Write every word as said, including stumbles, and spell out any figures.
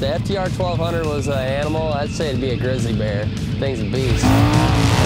The F T R twelve hundred was an animal. I'd say it'd be a grizzly bear. Thing's a beast.